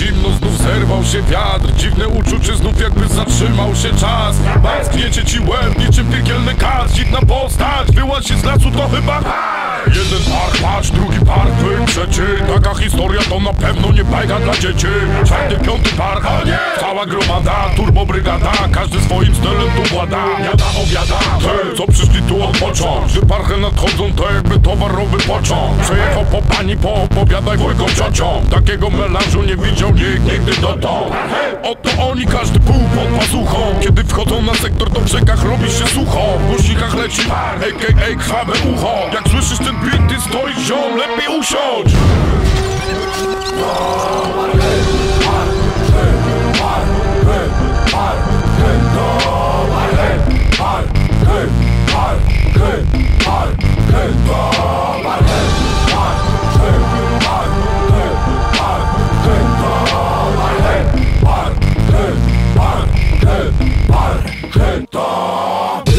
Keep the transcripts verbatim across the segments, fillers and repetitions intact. zimno, znów zerwał się wiatr. Dziwne uczucie, znów jakby zatrzymał się czas. Maskniecie ci łeb, niczym piekielny kac. Dziwna postać, wyłaź się z lasu, to chyba jeden parpacz, drugi parpy, trzeci. Taka historia to na pewno nie bajka dla dzieci. Czwarty, piąty parka, cała gromada, turbobrygada. Każdy swoim stylem tu włada, jada, obiada. Ty, co przyszli tu odpocząć? Gdy parchy nadchodzą, to jakby towarowy pociąg. Przejechał po pani, poopowiadaj wujkom ciociom. Takiego melanżu nie widział nikt nigdy dotąd. Oto oni, każdy pół pod pasuchą. Kiedy wchodzą na sektor, to w rzekach robi się sucho. W głośnikach leci a k a krwawe ucho. Jak słyszysz ten beat, ty stoisz ziom, lepiej usiądź.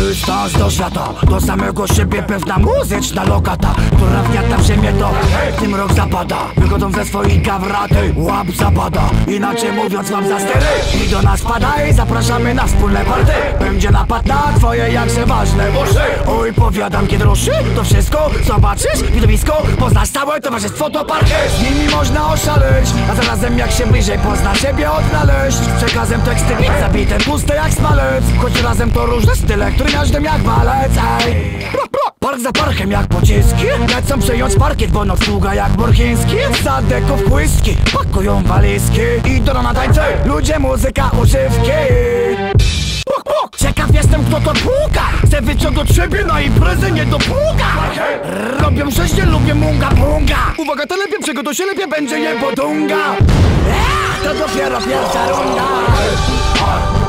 Dystans do świata, do samego siebie pewna muzyczna lokata, która wniata w ziemię to, w tym rok zapada. Wychodzą ze swoich gawraty, łap zapada. Inaczej mówiąc mam za stery. I do nas padaj, zapraszamy na wspólne party. Będzie napad na twoje jakże ważne uszy. Oj, powiadam, kiedy ruszy to wszystko, zobaczysz widowisko. Poznasz całe towarzystwo, to party. Z nimi można oszaleć, a zarazem jak się bliżej pozna siebie odnaleźć. Przekazem teksty bit zabite, puste jak smalec. Choć razem to różne style, który każdym jak walec, ej. Park za parkiem jak pociski, lecą przejąć parkiet, bo noc długa jak borchiński. Za deków błyski, pakują walizki. Idą na tańce, ludzie, muzyka, używki. Ciekaw jestem, kto to płuka. Chcę wyciągnąć siebie na imprezę, nie do pługa. Robią rzeźnie, lubię munga, punga. Uwaga, to lepiej czego to się lepiej będzie, nie podunga. To dopiero pierwsza runda.